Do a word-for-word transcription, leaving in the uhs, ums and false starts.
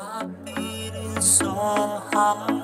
I've been so hard.